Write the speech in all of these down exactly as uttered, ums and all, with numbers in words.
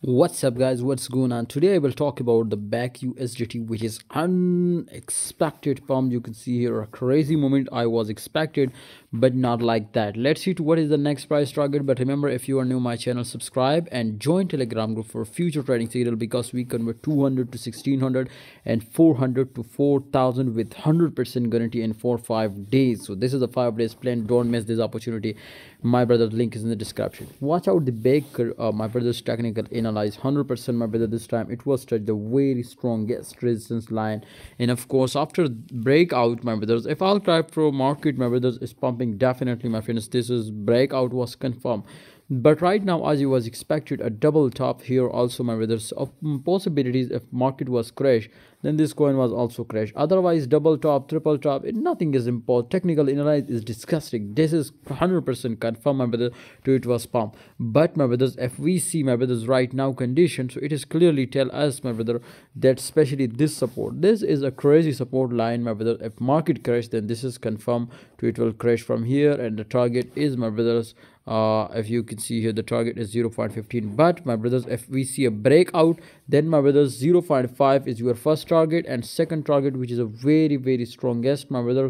What's up guys, what's going on? Today I will talk about the BAKE U S D T, which is unexpected pump. You can see here a crazy moment. I was expected but not like that. Let's see to what is the next price target. But remember, if you are new to my channel, subscribe and join Telegram group for future trading signal, because we convert two hundred to sixteen hundred and four hundred to four thousand with one hundred percent guarantee in four five days. So this is a five days plan. Don't miss this opportunity, my brother. Link is in the description. Watch out the baker, uh, my brother's technical in one hundred percent, my brother. This time it was touched the very strongest resistance line, and of course after breakout, my brothers, if I'll type pro market, my brothers, is pumping definitely, my friends. This is breakout was confirmed, but right now, as you was expected, a double top here also, my brothers, of possibilities. If market was crashed, then this coin was also crashed. Otherwise, double top, triple top, it, nothing is important. Technical analysis is disgusting. This is one hundred percent confirmed, my brothers, to it was pump. But my brothers, if we see, my brothers, right now condition, so it is clearly tell us, my brother, that especially this support, this is a crazy support line, my brother. If market crash, then this is confirmed to it will crash from here, and the target is, my brothers, Uh, if you can see here, the target is zero point one five. But my brothers, if we see a breakout, then my brothers, zero point five is your first target, and second target, which is a very very strongest, my brother,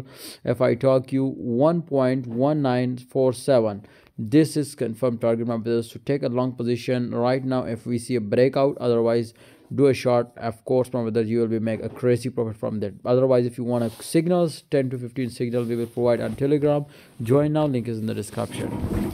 if I talk you one point one nine four seven, this is confirmed target, my brothers, to take a long position right now if we see a breakout. Otherwise, do a short, of course, my brother, you will be make a crazy profit from that. Otherwise, if you want a signals, ten to fifteen signal we will provide on Telegram. Join now, link is in the description.